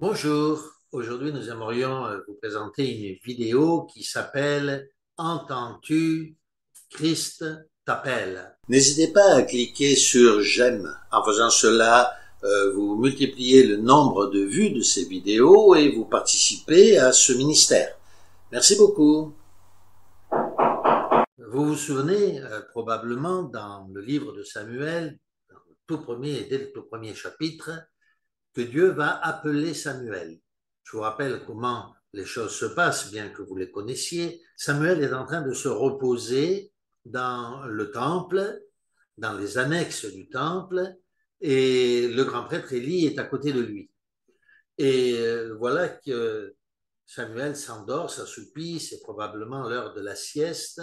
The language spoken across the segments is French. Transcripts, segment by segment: Bonjour, aujourd'hui nous aimerions vous présenter une vidéo qui s'appelle « Entends-tu, Christ t'appelle ». N'hésitez pas à cliquer sur « J'aime ». En faisant cela, vous multipliez le nombre de vues de ces vidéos et vous participez à ce ministère. Merci beaucoup. Vous vous souvenez probablement dans le livre de Samuel, dès le tout premier chapitre, que Dieu va appeler Samuel. Je vous rappelle comment les choses se passent, bien que vous les connaissiez. Samuel est en train de se reposer dans le temple, dans les annexes du temple, et le grand prêtre Élie est à côté de lui. Et voilà que Samuel s'endort, s'assoupit, c'est probablement l'heure de la sieste,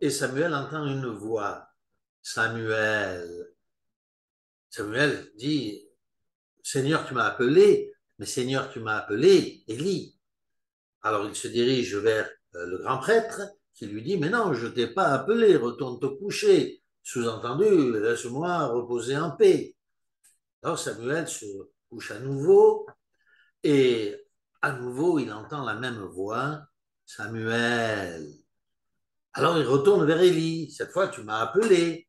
et Samuel entend une voix. Samuel dit, Seigneur, tu m'as appelé, mais Seigneur, tu m'as appelé, Élie. Alors il se dirige vers le grand prêtre qui lui dit, mais non, je ne t'ai pas appelé, retourne te coucher. Sous-entendu, laisse-moi reposer en paix. Alors Samuel se couche à nouveau et à nouveau il entend la même voix, Samuel. Alors il retourne vers Élie, cette fois tu m'as appelé.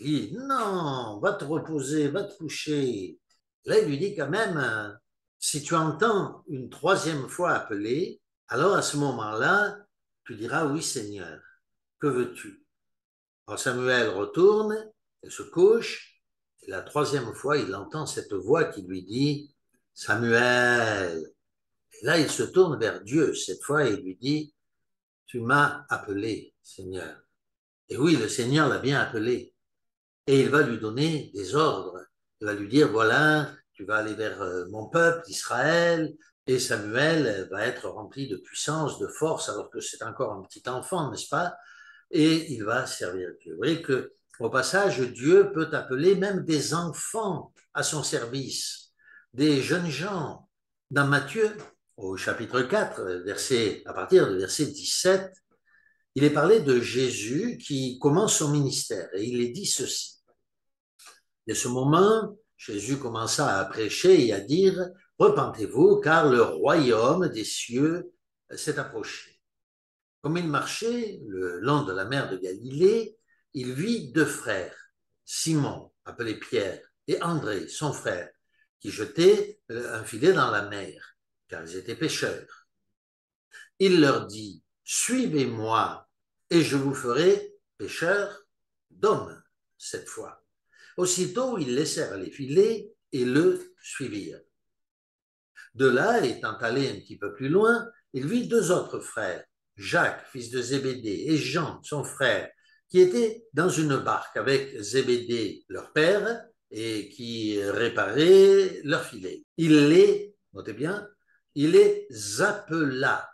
Élie, non, va te reposer, va te coucher. Là, il lui dit quand même, si tu entends une troisième fois appeler, alors à ce moment-là, tu diras, oui Seigneur, que veux-tu? Alors Samuel retourne, il se couche, et la troisième fois, il entend cette voix qui lui dit, Samuel. Et là, il se tourne vers Dieu, cette fois, et il lui dit, tu m'as appelé, Seigneur. Et oui, le Seigneur l'a bien appelé, et il va lui donner des ordres. Il va lui dire, voilà, tu vas aller vers mon peuple, Israël, et Samuel va être rempli de puissance, de force, alors que c'est encore un petit enfant, n'est-ce pas? Et il va servir Dieu. Vous voyez qu'au passage, Dieu peut appeler même des enfants à son service, des jeunes gens. Dans Matthieu, au chapitre 4, à partir du verset 17, il est parlé de Jésus qui commence son ministère, et il est dit ceci. Dès ce moment, Jésus commença à prêcher et à dire « Repentez-vous, car le royaume des cieux s'est approché. » Comme il marchait le long de la mer de Galilée, il vit deux frères, Simon, appelé Pierre, et André, son frère, qui jetaient un filet dans la mer, car ils étaient pêcheurs. Il leur dit « Suivez-moi, et je vous ferai pêcheurs d'hommes cette fois. » Aussitôt, ils laissèrent les filets et le suivirent. De là, étant allé un petit peu plus loin, il vit deux autres frères, Jacques, fils de Zébédée, et Jean, son frère, qui étaient dans une barque avec Zébédée, leur père, et qui réparaient leurs filets. Il les appela,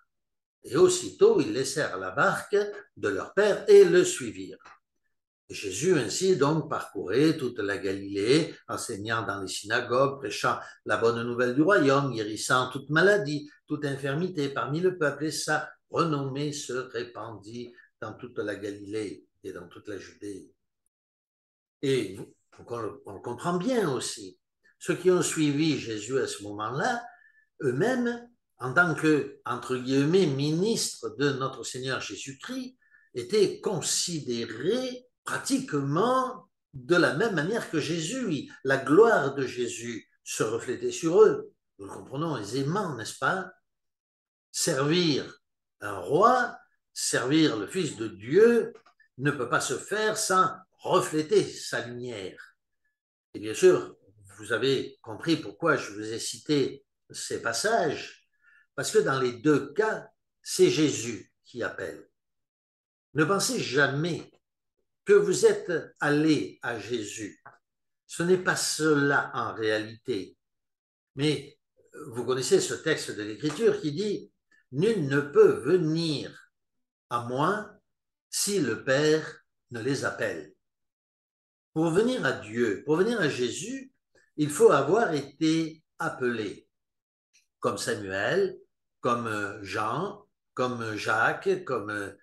et aussitôt, ils laissèrent la barque de leur père et le suivirent. Jésus ainsi donc parcourait toute la Galilée, enseignant dans les synagogues, prêchant la bonne nouvelle du royaume, guérissant toute maladie, toute infirmité parmi le peuple, et sa renommée se répandit dans toute la Galilée et dans toute la Judée. Et on le comprend bien aussi. Ceux qui ont suivi Jésus à ce moment-là, eux-mêmes, en tant que, entre guillemets, ministres de notre Seigneur Jésus-Christ, étaient considérés pratiquement de la même manière que Jésus. La gloire de Jésus se reflétait sur eux. Nous le comprenons aisément, n'est-ce pas? Servir un roi, servir le Fils de Dieu, ne peut pas se faire sans refléter sa lumière. Et bien sûr, vous avez compris pourquoi je vous ai cité ces passages, parce que dans les deux cas, c'est Jésus qui appelle. Ne pensez jamais que vous êtes allé à Jésus. Ce n'est pas cela en réalité. Mais vous connaissez ce texte de l'Écriture qui dit « Nul ne peut venir à moi si le Père ne les appelle. » Pour venir à Dieu, pour venir à Jésus, il faut avoir été appelé, comme Samuel, comme Jean, comme Jacques, comme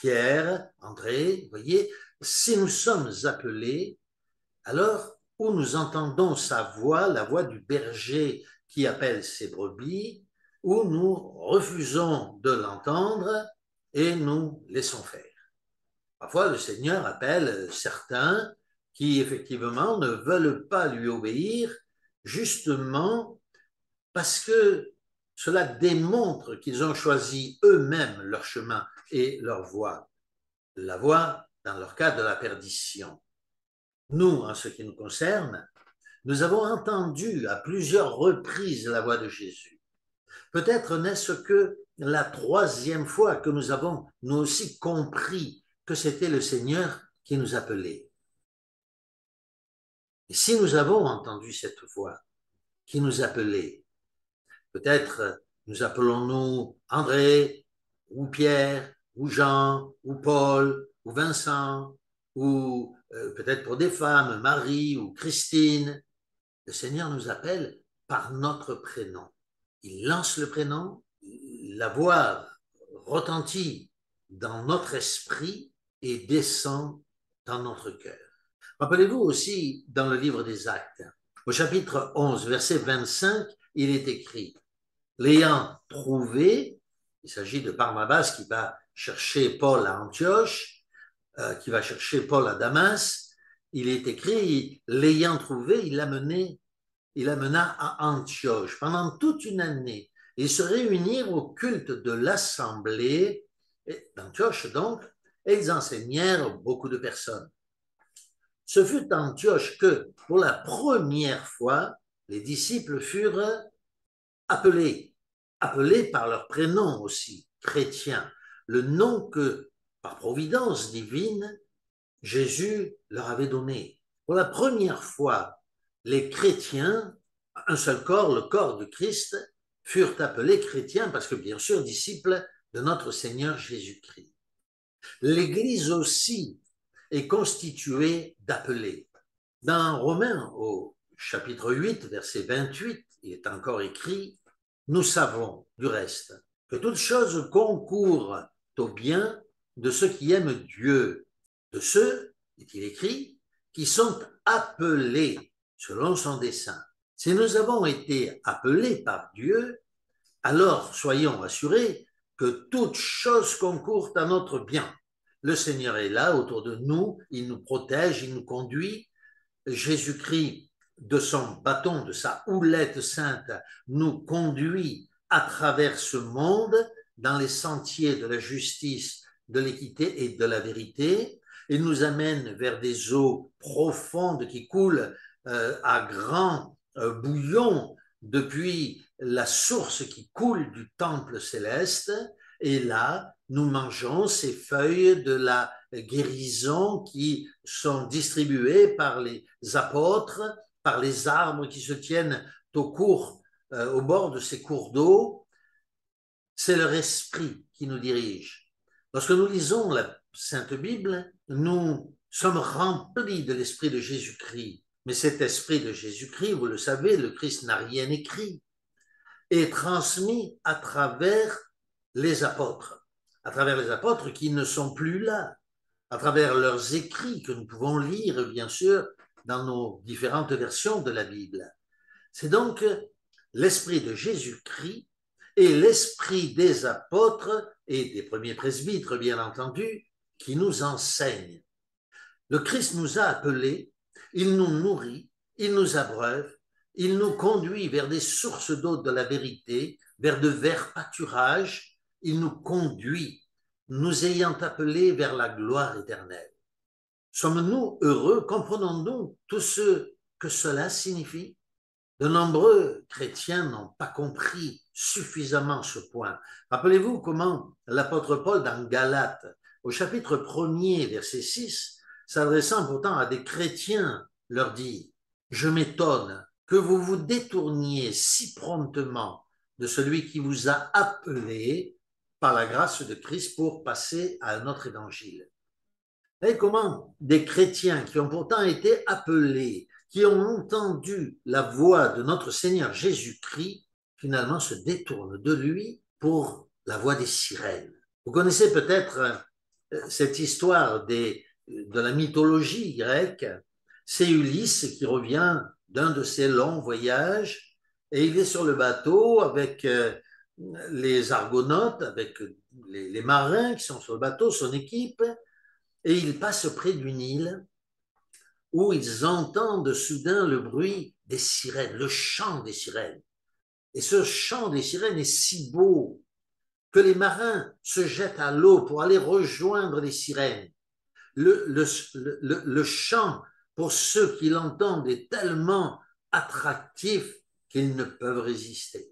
Pierre, André, vous voyez, si nous sommes appelés, alors où nous entendons sa voix, la voix du berger qui appelle ses brebis, où nous refusons de l'entendre et nous laissons faire. Parfois, le Seigneur appelle certains qui, effectivement, ne veulent pas lui obéir, justement parce que cela démontre qu'ils ont choisi eux-mêmes leur chemin et leur voie, la voie, dans leur cas, de la perdition. Nous, en ce qui nous concerne, nous avons entendu à plusieurs reprises la voix de Jésus. Peut-être n'est-ce que la troisième fois que nous avons, nous aussi, compris que c'était le Seigneur qui nous appelait. Et si nous avons entendu cette voix qui nous appelait, peut-être nous appelons-nous André, ou Pierre, ou Jean, ou Paul, ou Vincent, ou peut-être pour des femmes, Marie ou Christine. Le Seigneur nous appelle par notre prénom. Il lance le prénom, la voix retentit dans notre esprit et descend dans notre cœur. Rappelez-vous aussi dans le livre des Actes, au chapitre 11, verset 25, il est écrit « L'ayant trouvé », il s'agit de Parmabas qui va chercher Paul à Antioche, qui va chercher Paul à Damas, il est écrit « L'ayant trouvé, il l'amena à Antioche. Pendant toute une année, ils se réunirent au culte de l'Assemblée » d'Antioche donc, et ils enseignèrent beaucoup de personnes. Ce fut à Antioche que, pour la première fois, les disciples furent appelés par leur prénom aussi, chrétiens, le nom que, par providence divine, Jésus leur avait donné. Pour la première fois, les chrétiens, un seul corps, le corps du Christ, furent appelés chrétiens parce que, bien sûr, disciples de notre Seigneur Jésus-Christ. L'Église aussi est constituée d'appelés. Dans Romains, au chapitre 8, verset 28, il est encore écrit « Nous savons, du reste, que toute chose concourt au bien de ceux qui aiment Dieu, de ceux, est-il écrit, qui sont appelés selon son dessein. Si nous avons été appelés par Dieu, alors soyons assurés que toutes choses concourent à notre bien. Le Seigneur est là, autour de nous, il nous protège, il nous conduit. Jésus-Christ, de son bâton, de sa houlette sainte, nous conduit à travers ce monde, dans les sentiers de la justice, de l'équité et de la vérité. Il nous amène vers des eaux profondes qui coulent à grands bouillons depuis la source qui coule du temple céleste, et là, nous mangeons ces feuilles de la guérison qui sont distribuées par les apôtres, par les arbres qui se tiennent au bord de ces cours d'eau. C'est leur esprit qui nous dirige. Lorsque nous lisons la Sainte Bible, nous sommes remplis de l'esprit de Jésus-Christ. Mais cet esprit de Jésus-Christ, vous le savez, le Christ n'a rien écrit, est transmis à travers les apôtres, qui ne sont plus là, à travers leurs écrits que nous pouvons lire, bien sûr, dans nos différentes versions de la Bible. C'est donc l'esprit de Jésus-Christ et l'esprit des apôtres et des premiers presbytres, bien entendu, qui nous enseignent. Le Christ nous a appelés, il nous nourrit, il nous abreuve, il nous conduit vers des sources d'eau de la vérité, vers de verts pâturages. Il nous conduit, nous ayant appelés vers la gloire éternelle. Sommes-nous heureux? Comprenons-nous tout ce que cela signifie? De nombreux chrétiens n'ont pas compris suffisamment ce point. Rappelez-vous comment l'apôtre Paul dans Galates, au chapitre 1er, verset 6, s'adressant pourtant à des chrétiens, leur dit « Je m'étonne que vous vous détourniez si promptement de celui qui vous a appelé par la grâce de Christ pour passer à un autre évangile. » Et comment des chrétiens qui ont pourtant été appelés, qui ont entendu la voix de notre Seigneur Jésus-Christ, finalement se détournent de lui pour la voix des sirènes. Vous connaissez peut-être cette histoire de la mythologie grecque C'est Ulysse qui revient d'un de ses longs voyages et il est sur le bateau avec les argonautes, avec les marins qui sont sur le bateau, son équipe, et ils passent près d'une île où ils entendent soudain le bruit des sirènes, le chant des sirènes. Et ce chant des sirènes est si beau que les marins se jettent à l'eau pour aller rejoindre les sirènes. Le chant, pour ceux qui l'entendent, est tellement attractif qu'ils ne peuvent résister.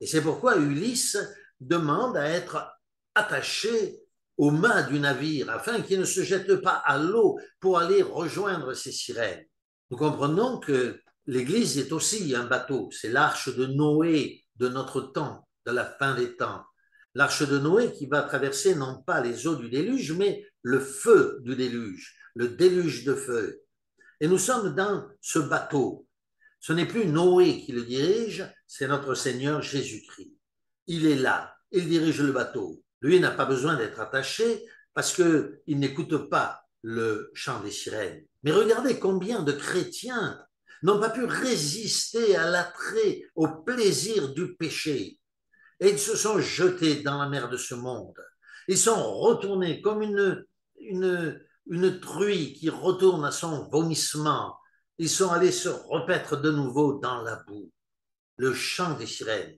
Et c'est pourquoi Ulysse demande à être attaché aux mâts du navire, afin qu'il ne se jette pas à l'eau pour aller rejoindre ces sirènes. Nous comprenons que l'Église est aussi un bateau, c'est l'arche de Noé de notre temps, de la fin des temps. L'arche de Noé qui va traverser non pas les eaux du déluge, mais le feu du déluge, le déluge de feu. Et nous sommes dans ce bateau. Ce n'est plus Noé qui le dirige, c'est notre Seigneur Jésus-Christ. Il est là, il dirige le bateau. Lui n'a pas besoin d'être attaché parce qu'il n'écoute pas le chant des sirènes. Mais regardez combien de chrétiens n'ont pas pu résister à l'attrait, au plaisir du péché. Et ils se sont jetés dans la mer de ce monde. Ils sont retournés comme une truie qui retourne à son vomissement. Ils sont allés se repaître de nouveau dans la boue. Le chant des sirènes,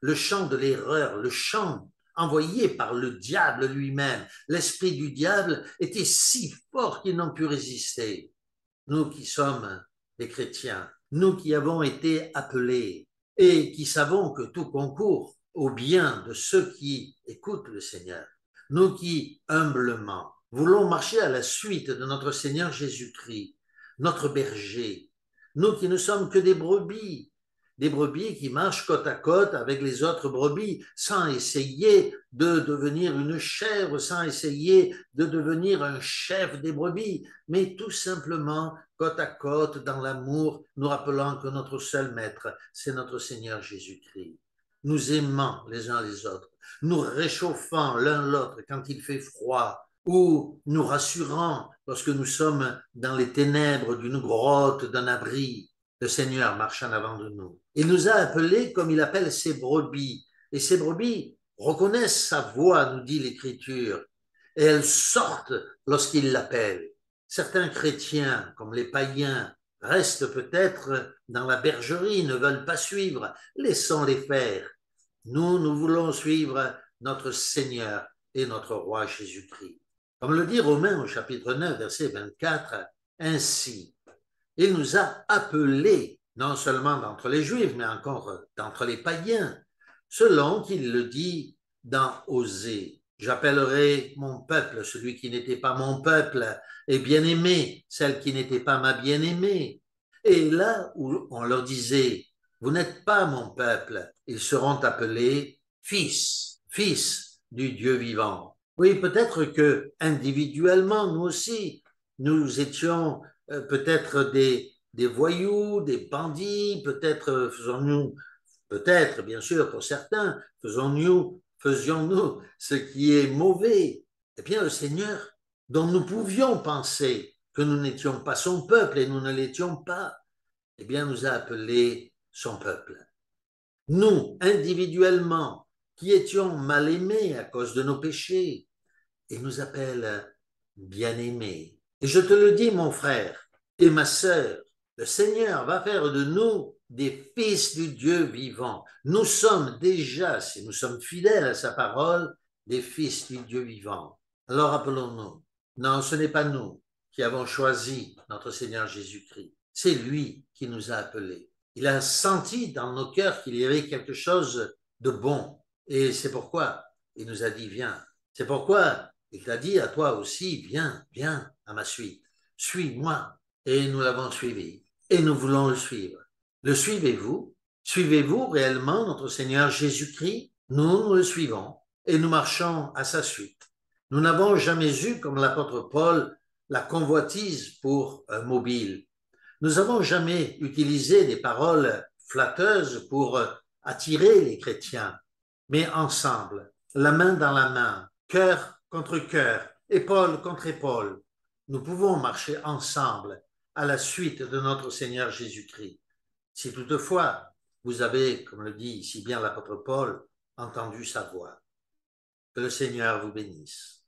le chant de l'erreur, le chant envoyé par le diable lui-même. L'esprit du diable était si fort qu'ils n'ont pu résister. Nous qui sommes des chrétiens, nous qui avons été appelés et qui savons que tout concourt au bien de ceux qui écoutent le Seigneur, nous qui, humblement, voulons marcher à la suite de notre Seigneur Jésus-Christ, notre berger, nous qui ne sommes que des brebis qui marchent côte à côte avec les autres brebis, sans essayer de devenir une chèvre, sans essayer de devenir un chef des brebis, mais tout simplement côte à côte dans l'amour, nous rappelant que notre seul maître, c'est notre Seigneur Jésus-Christ. Nous aimant les uns les autres, nous réchauffant l'un l'autre quand il fait froid, ou nous rassurant lorsque nous sommes dans les ténèbres d'une grotte, d'un abri. Le Seigneur marche en avant de nous. Il nous a appelés comme il appelle ses brebis. Et ses brebis reconnaissent sa voix, nous dit l'Écriture. Et elles sortent lorsqu'il l'appelle. Certains chrétiens, comme les païens, restent peut-être dans la bergerie, ne veulent pas suivre. Laissons-les faire. Nous, nous voulons suivre notre Seigneur et notre Roi Jésus-Christ. Comme le dit Romains au chapitre 9, verset 24, « Ainsi, il nous a appelés, non seulement d'entre les Juifs, mais encore d'entre les païens, selon qu'il le dit dans Osée. J'appellerai mon peuple, celui qui n'était pas mon peuple, et bien-aimée, celle qui n'était pas ma bien-aimée. Et là où on leur disait, vous n'êtes pas mon peuple, ils seront appelés fils, fils du Dieu vivant. » Oui, peut-être que individuellement, nous aussi, nous étions peut-être des voyous, des bandits, peut-être faisons-nous, peut-être bien sûr pour certains, faisions-nous ce qui est mauvais. Eh bien le Seigneur, dont nous pouvions penser que nous n'étions pas son peuple et nous ne l'étions pas, eh bien nous a appelés son peuple. Nous, individuellement, qui étions mal aimés à cause de nos péchés, il nous appelle bien-aimés. Et je te le dis, mon frère et ma sœur, le Seigneur va faire de nous des fils du Dieu vivant. Nous sommes déjà, si nous sommes fidèles à sa parole, des fils du Dieu vivant. Alors rappelons-nous, non, ce n'est pas nous qui avons choisi notre Seigneur Jésus-Christ. C'est lui qui nous a appelés. Il a senti dans nos cœurs qu'il y avait quelque chose de bon. Et c'est pourquoi il nous a dit, viens. C'est pourquoi il t'a dit à toi aussi, viens, viens à ma suite, suis-moi. Et nous l'avons suivi, et nous voulons le suivre. Le suivez-vous? Suivez-vous réellement notre Seigneur Jésus-Christ? Nous, nous le suivons, et nous marchons à sa suite. Nous n'avons jamais eu, comme l'apôtre Paul, la convoitise pour un mobile. Nous n'avons jamais utilisé des paroles flatteuses pour attirer les chrétiens. Mais ensemble, la main dans la main, cœur contre cœur, épaule contre épaule, nous pouvons marcher ensemble à la suite de notre Seigneur Jésus-Christ. Si toutefois vous avez, comme le dit si bien l'apôtre Paul, entendu sa voix. Que le Seigneur vous bénisse.